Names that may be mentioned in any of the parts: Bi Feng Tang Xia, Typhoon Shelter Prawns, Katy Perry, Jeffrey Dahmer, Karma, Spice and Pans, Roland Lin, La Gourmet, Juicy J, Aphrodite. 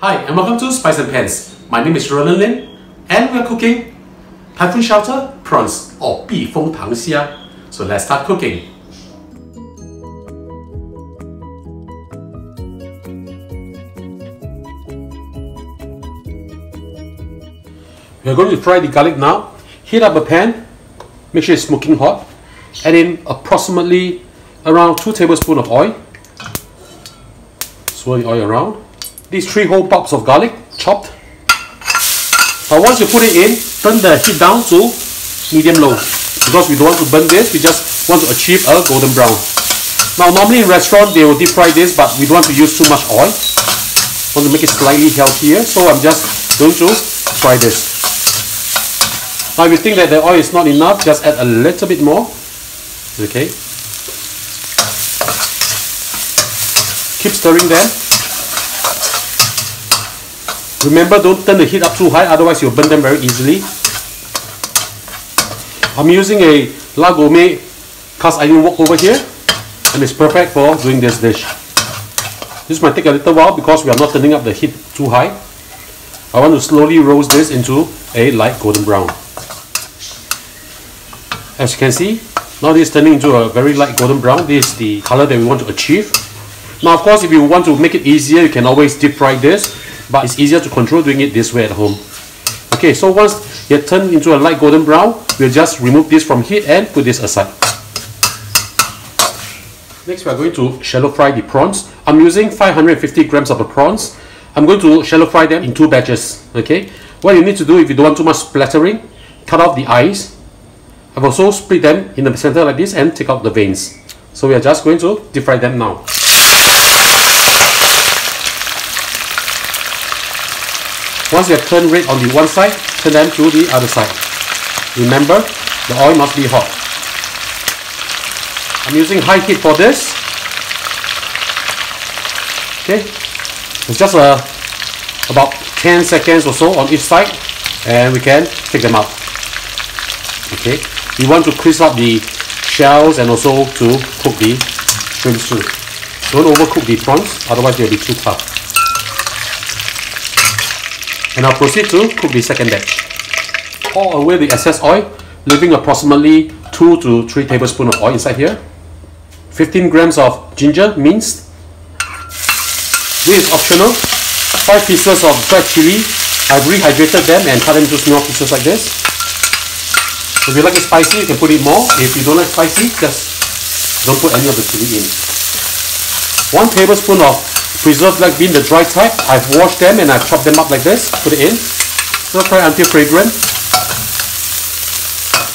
Hi and welcome to Spice and Pans. My name is Roland Lin and we are cooking Typhoon Shelter Prawns or Bi Feng Tang Xia. So let's start cooking. We are going to fry the garlic now. Heat up a pan, make sure it's smoking hot. Add in approximately around 2 tablespoons of oil. Swirl the oil around. These 3 whole bulbs of garlic, chopped. But once you put it in, turn the heat down to medium-low. Because we don't want to burn this, we just want to achieve a golden brown. Now normally in restaurant they will deep fry this, but we don't want to use too much oil. I want to make it slightly healthier, so I'm just going to fry this. Now if you think that the oil is not enough, just add a little bit more. Okay. Keep stirring them. Remember, don't turn the heat up too high, otherwise you'll burn them very easily. I'm using a La Gourmet cast iron wok over here, and it's perfect for doing this dish. This might take a little while because we are not turning up the heat too high. I want to slowly roast this into a light golden brown. As you can see, now this is turning into a very light golden brown. This is the color that we want to achieve. Now of course, if you want to make it easier, you can always deep fry this, but it's easier to control doing it this way at home. Okay, so once it turned into a light golden brown, we'll just remove this from heat and put this aside. Next, we are going to shallow fry the prawns. I'm using 550 grams of the prawns. I'm going to shallow fry them in 2 batches. Okay, what you need to do if you don't want too much splattering, cut off the eyes. I've also split them in the center like this and take out the veins. So we are just going to deep fry them now. Once you have turned red on the one side, turn them to the other side. Remember, the oil must be hot. I'm using high heat for this. Okay, it's just about 10 seconds or so on each side, and we can take them out. Okay, we want to crisp up the shells and also to cook the shrimp too. Don't overcook the prawns, otherwise they'll be too tough. And I'll proceed to cook the second batch. Pour away the excess oil, leaving approximately 2 to 3 tablespoons of oil inside here. 15 grams of ginger minced. This is optional. 5 pieces of dried chili. I've rehydrated them and cut them into small pieces like this. If you like it spicy, you can put it more. If you don't like spicy, just don't put any of the chili in. 1 tablespoon of preserved black bean, the dry type. I've washed them and I've chopped them up like this. Put it in. Stir fry until fragrant.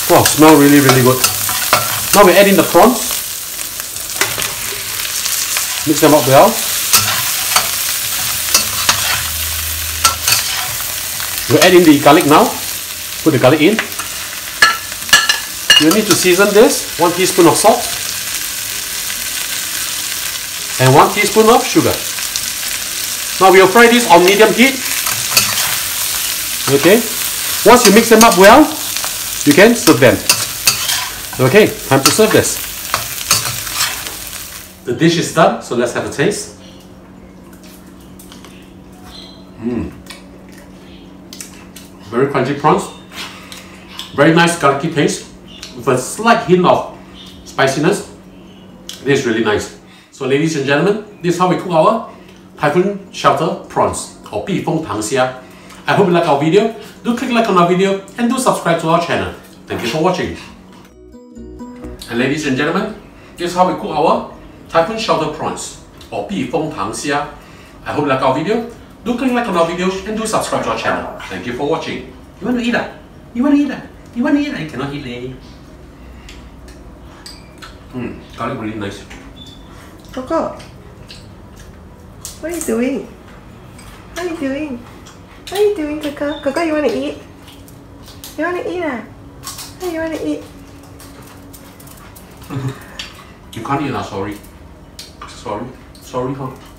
Wow, smell really, really good. Now we add in the prawns. Mix them up well. We'll add in the garlic now. Put the garlic in. You need to season this. 1 teaspoon of salt. And 1 teaspoon of sugar. Now we will fry this on medium heat. Okay. Once you mix them up well, you can serve them. Okay, time to serve this. The dish is done, so let's have a taste. Very crunchy prawns. Very nice garlicky taste with a slight hint of spiciness. This is really nice. So ladies and gentlemen, this is how we cook our Typhoon Shelter Prawns or Bi Feng Tang Xia. I hope you like our video. Do click like on our video and do subscribe to our channel. Thank you for watching. And ladies and gentlemen, this is how we cook our Typhoon Shelter Prawns or Bi Feng Tang Xia. I hope you like our video. Do click like on our video and do subscribe to our channel. Thank you for watching. You want to eat that? You want to eat that? You want to eat that? You cannot eat leh. Garlic really nice. Coco, what are you doing? What are you doing? What are you doing, Coco? Coco, you want to eat? You want to eat, ah? Hey, you want to eat? You can't eat, ah? Sorry. Sorry, huh?